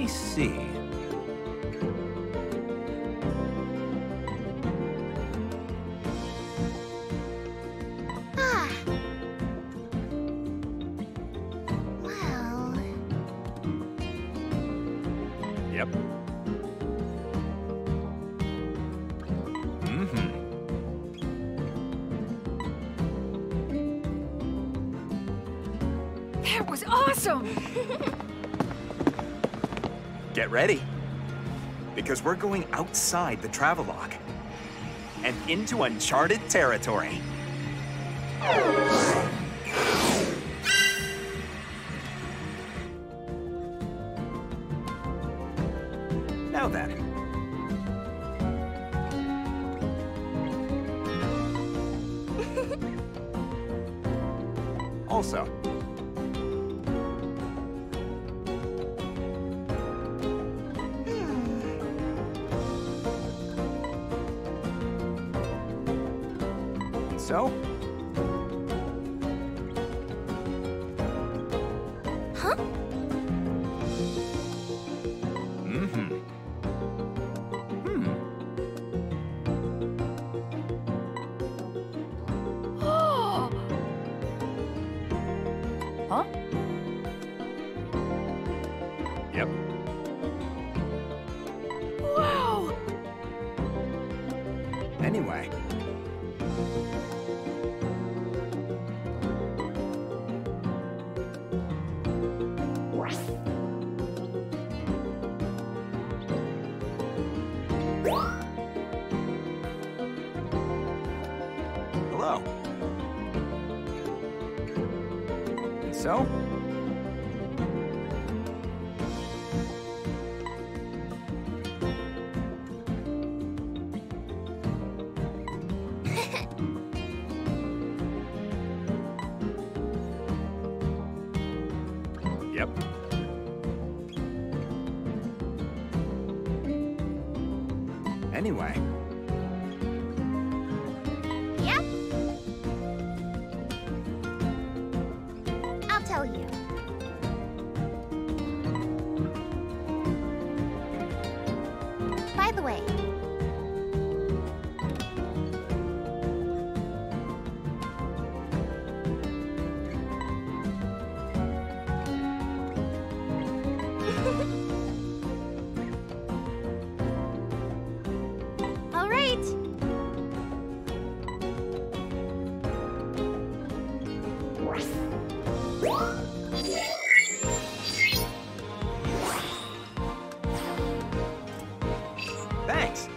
me see. That was awesome! Get ready, because we're going outside the Travelogue and into uncharted territory. Now then. Also, anyway. Hello. And so? Anyway. Yep. I'll tell you. By the way. Thanks.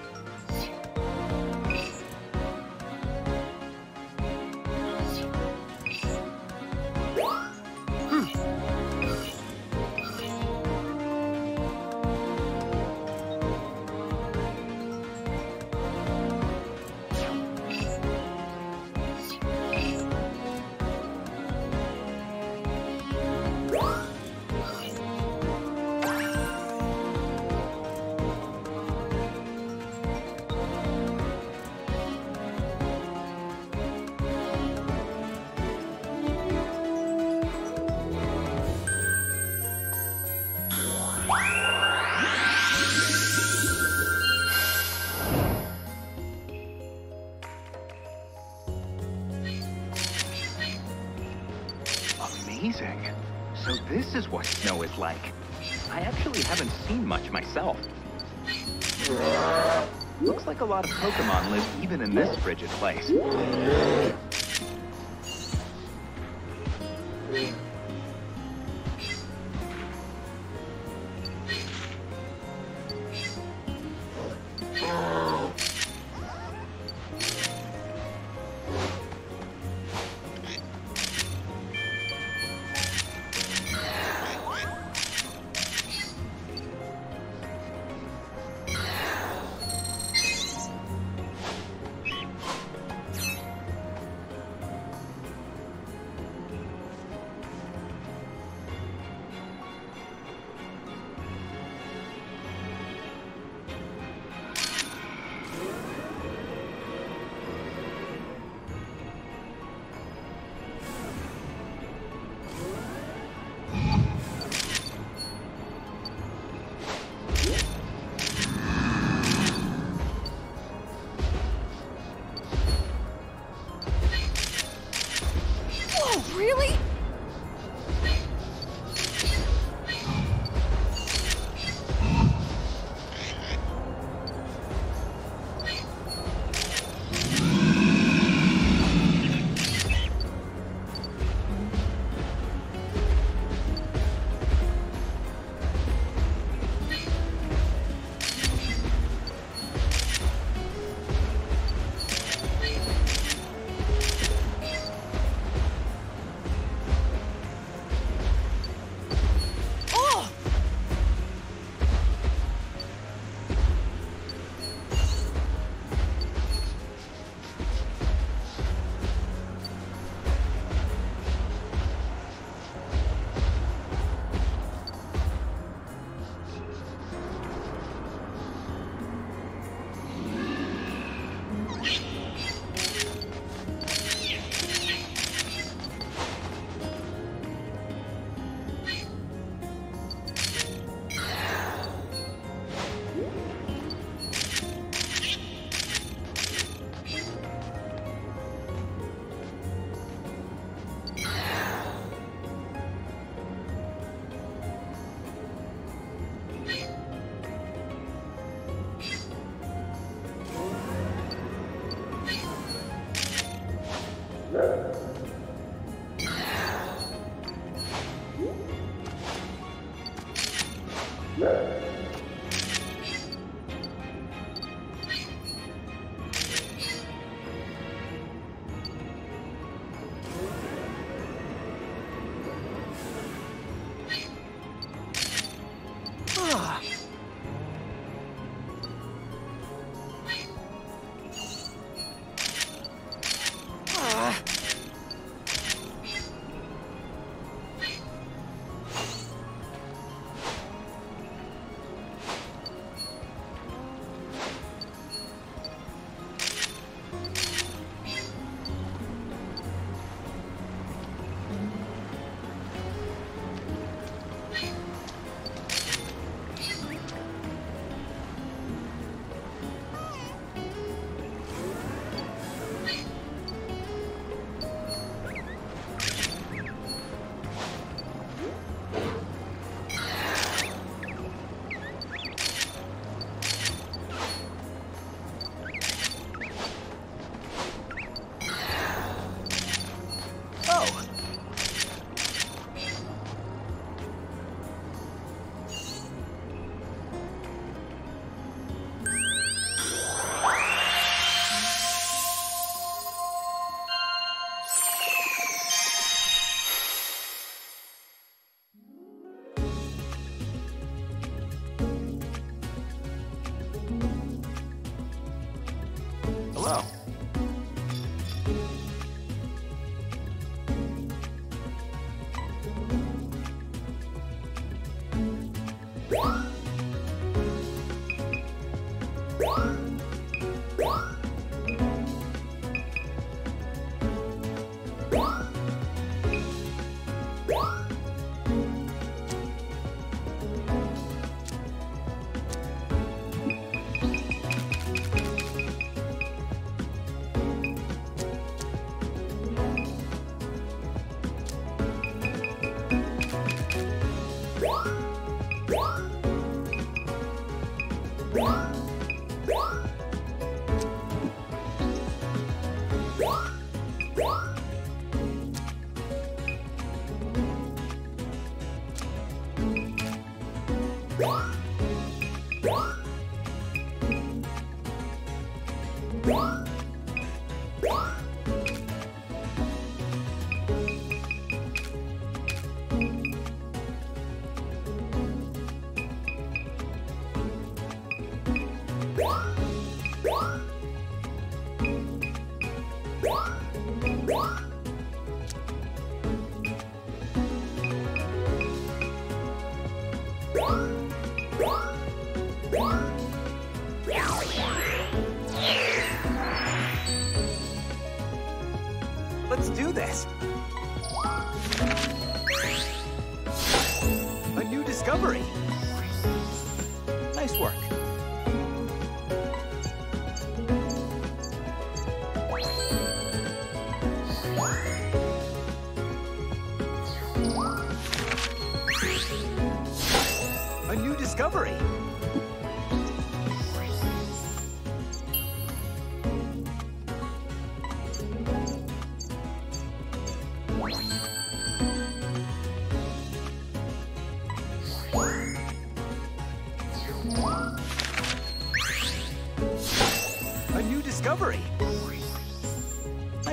Amazing. So this is what snow is like. I actually haven't seen much myself. Looks like a lot of Pokémon live even in this frigid place.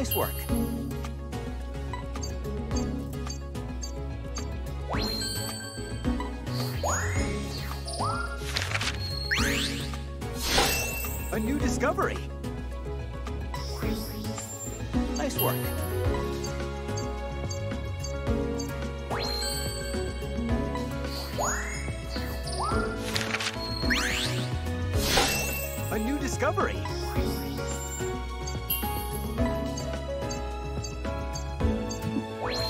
Nice work. A new discovery. Nice work.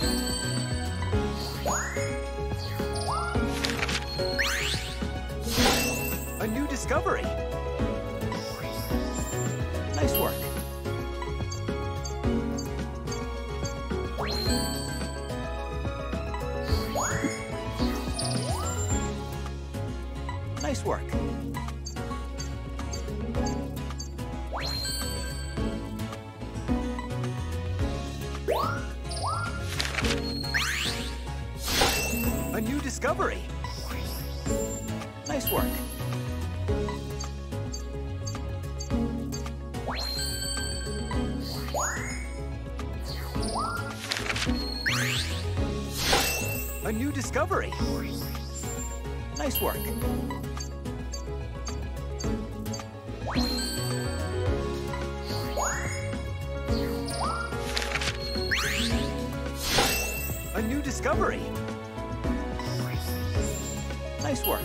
A new discovery. Discovery. Nice work. Nice work. A new discovery. Nice work. A new discovery. Nice work. A new discovery. Nice work. Nice work.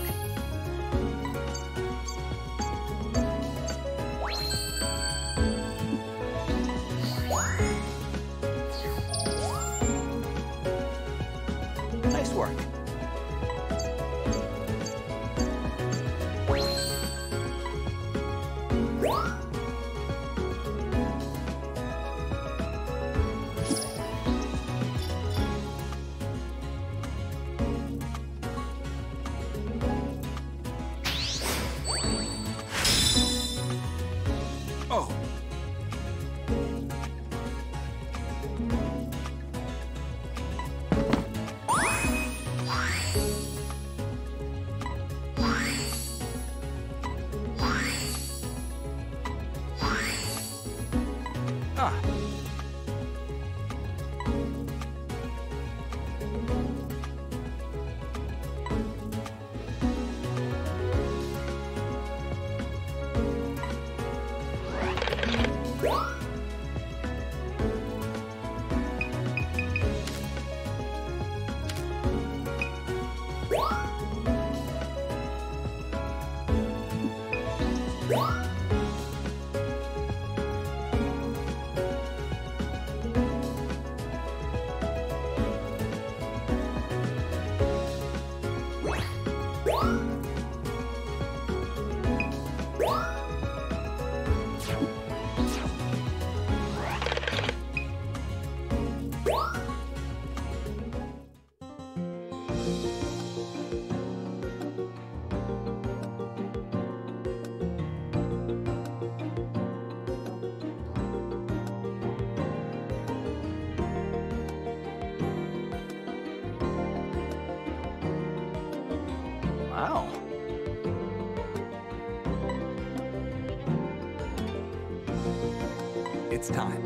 It's time.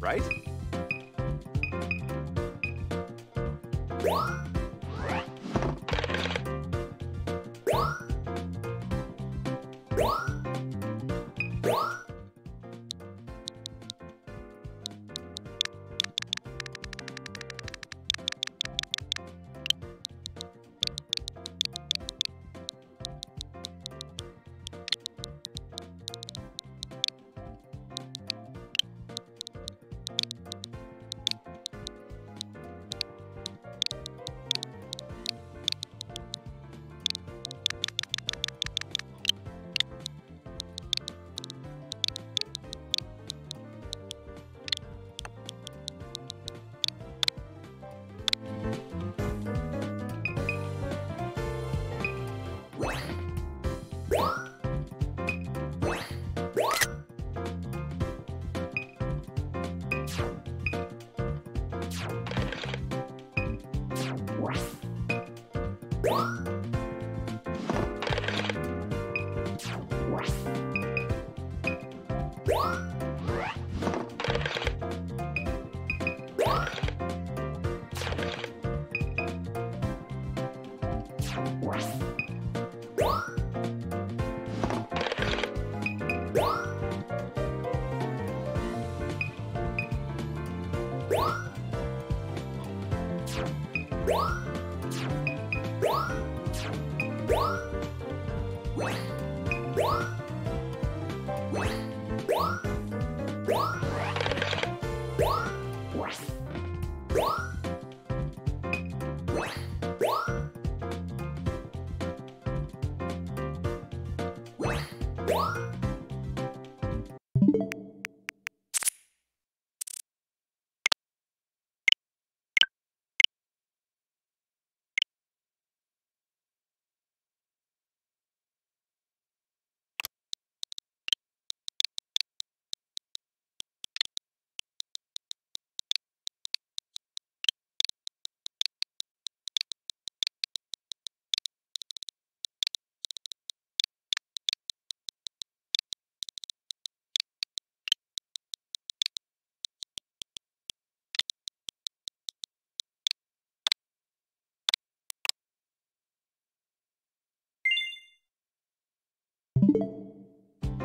Right?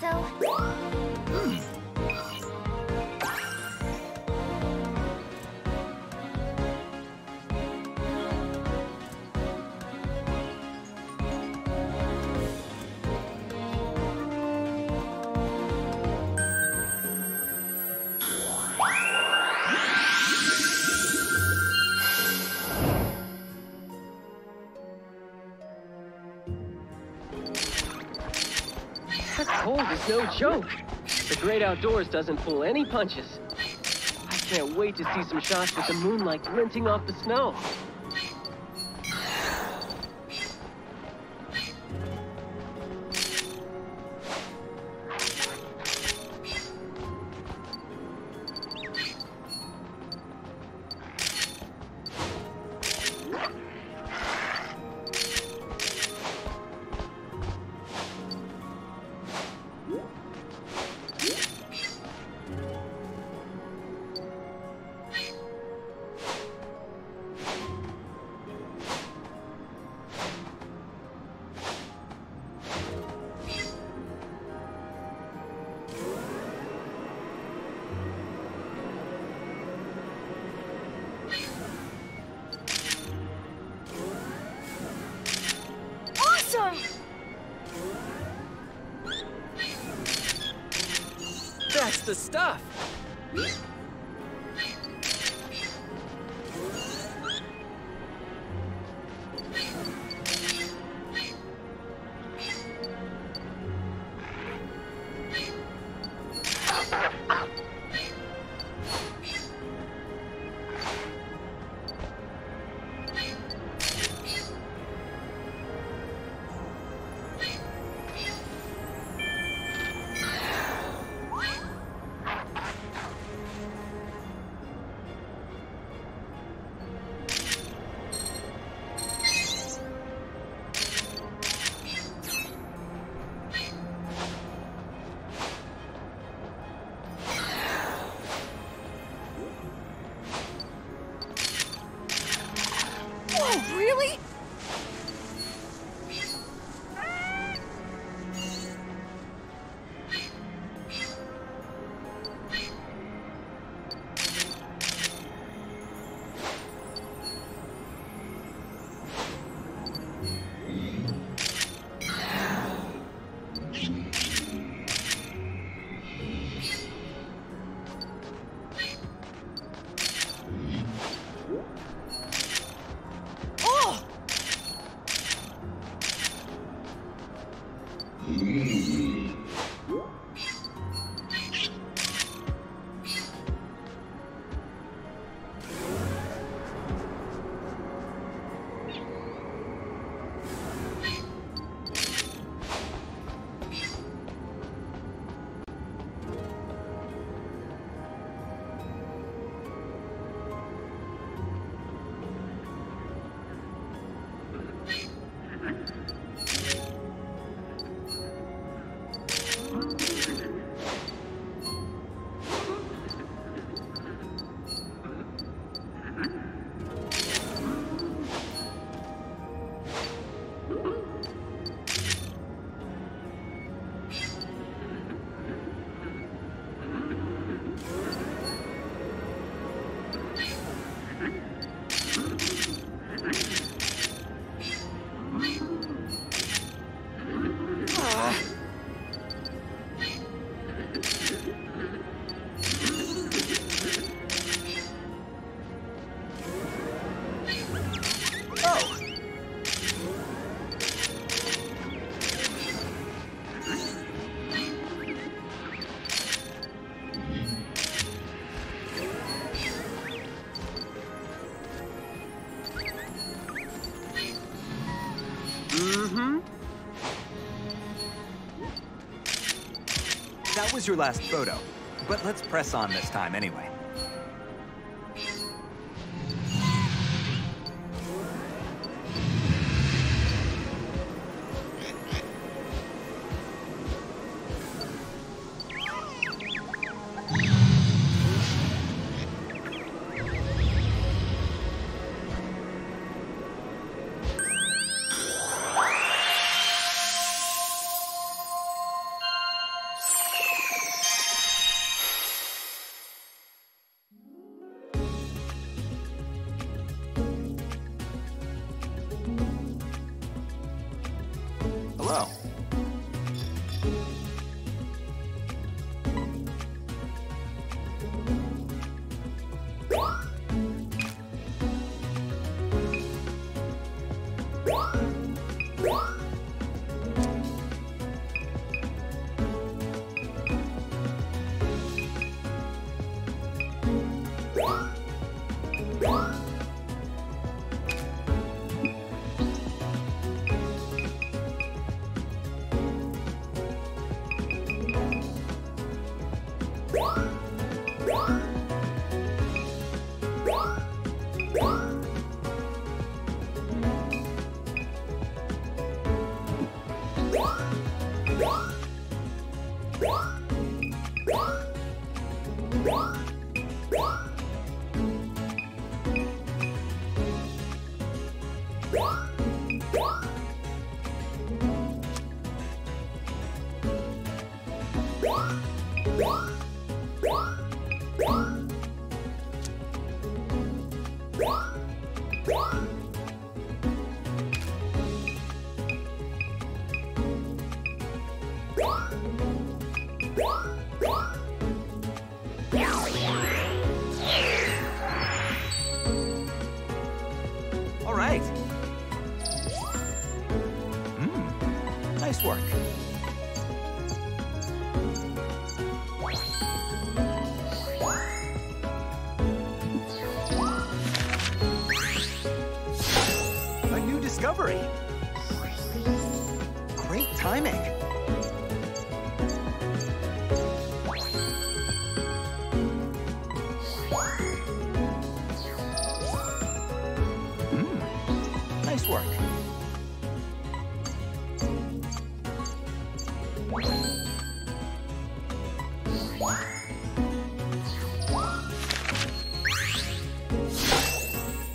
so... No joke! The great outdoors doesn't pull any punches. I can't wait to see some shots with the moonlight glinting off the snow. That's the stuff! That was your last photo, but let's press on this time anyway. Wow.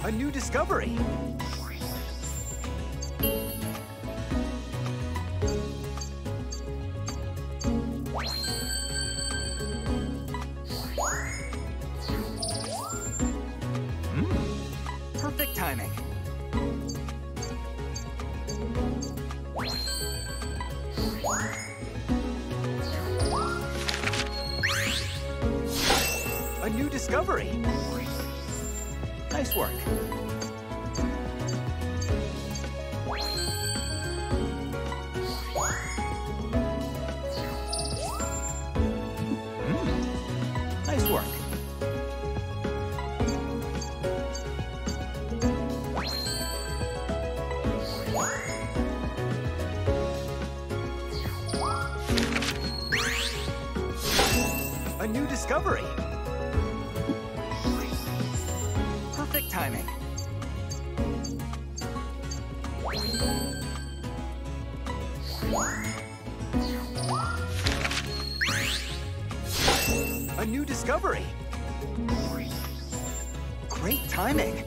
A new discovery! Perfect timing. A new discovery! Nice work. Nice work. A new discovery. Timing. A new discovery. Great timing.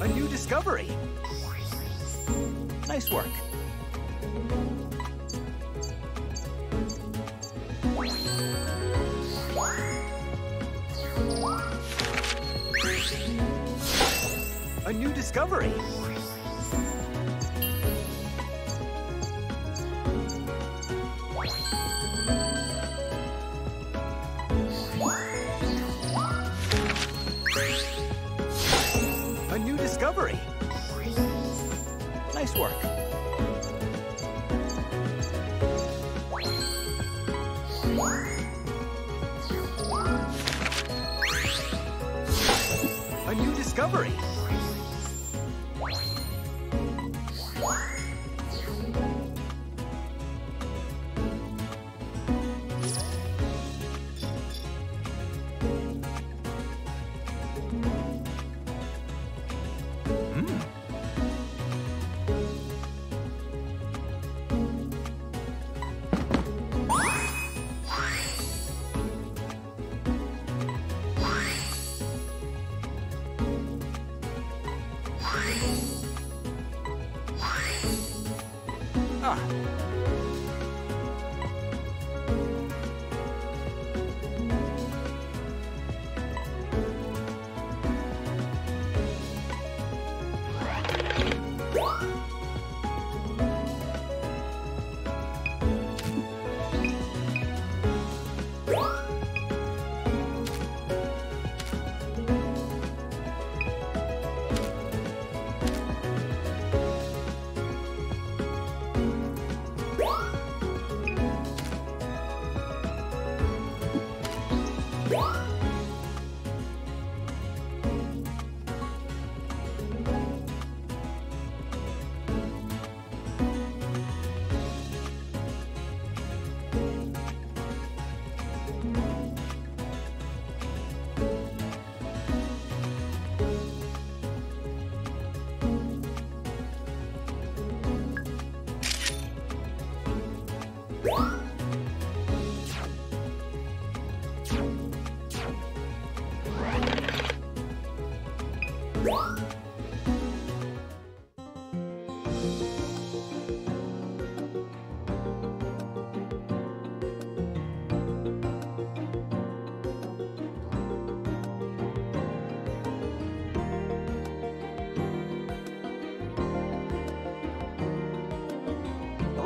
A new discovery. Nice work. A new discovery. A new discovery. Nice work. A new discovery.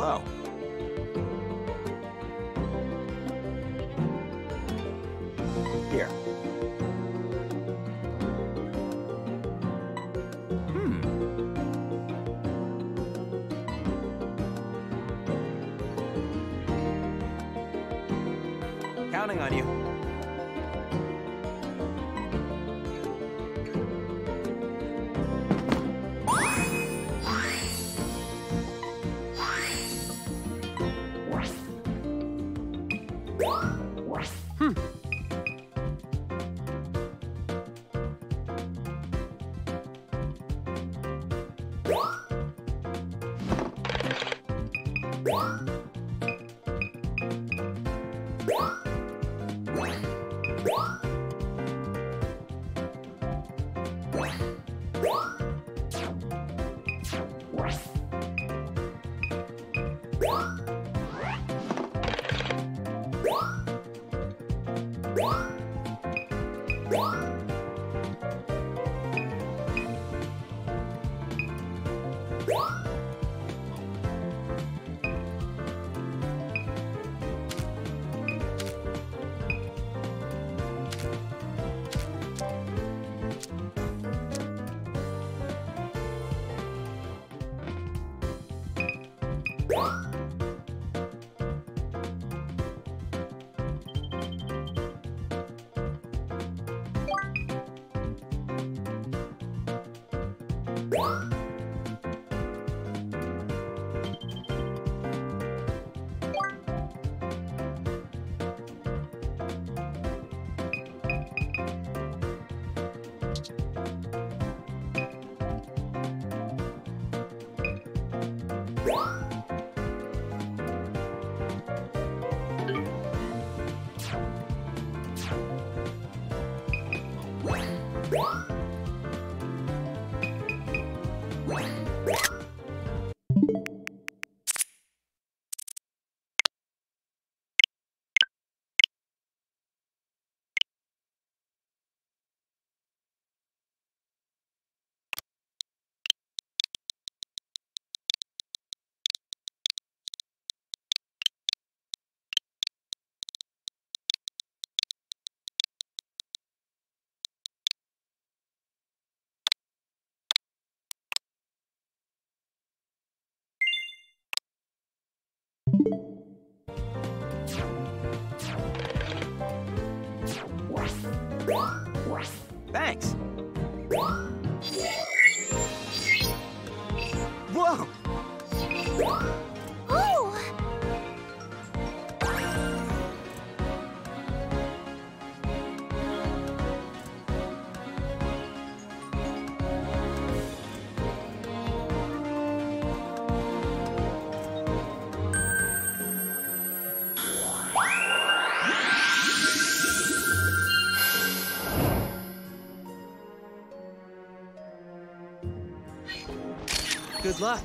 below. Here. Counting on you. Thanks. Whoa. Oh. Good luck.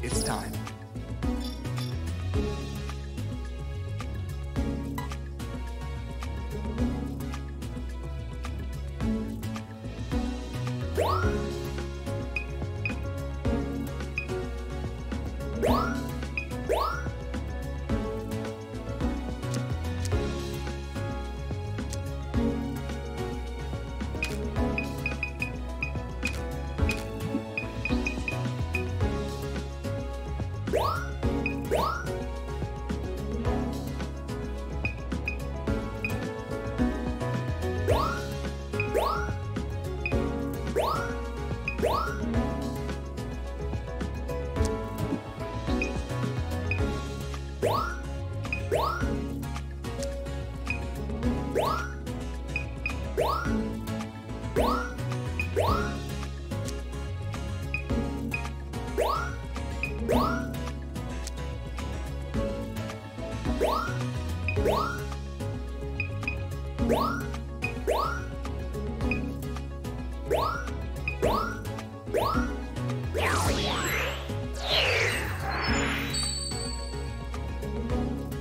It's time.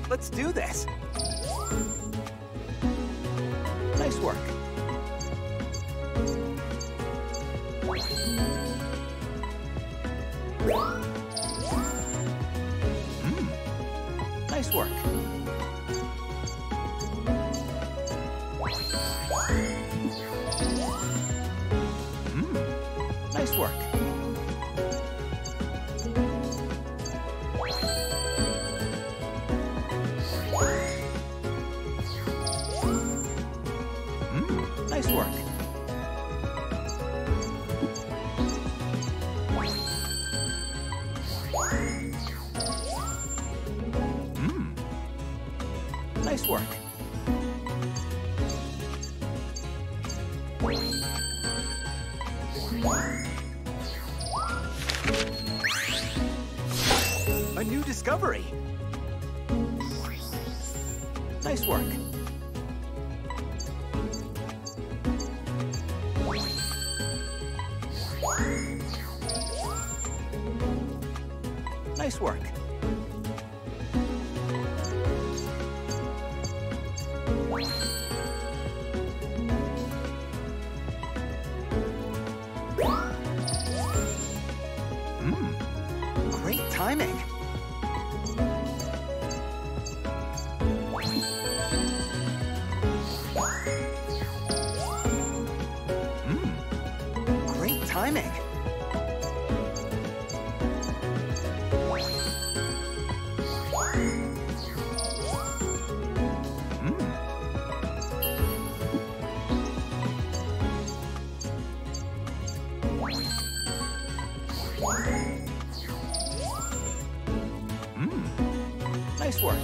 Let's do this. Nice work. Nice work. Nice work. Nice work. Nice work. A new discovery. Nice work. Nice work. Great timing. Great timing. Nice work.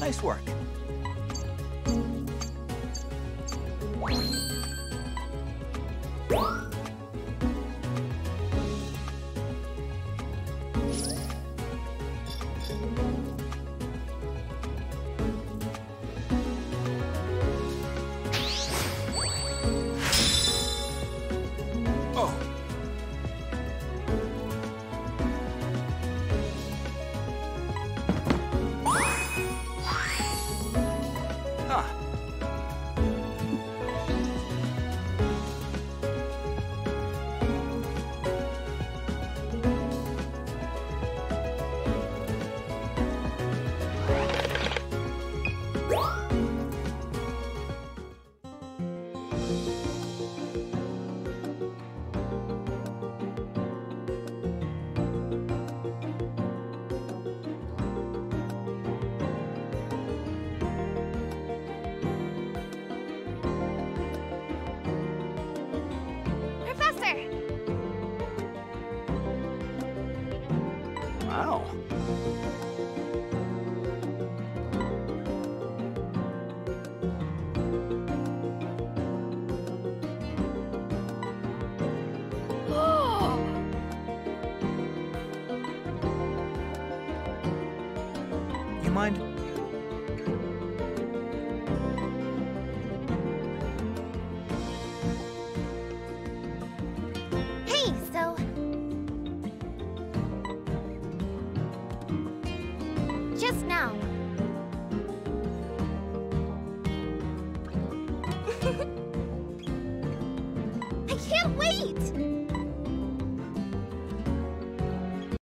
Nice work. Wait!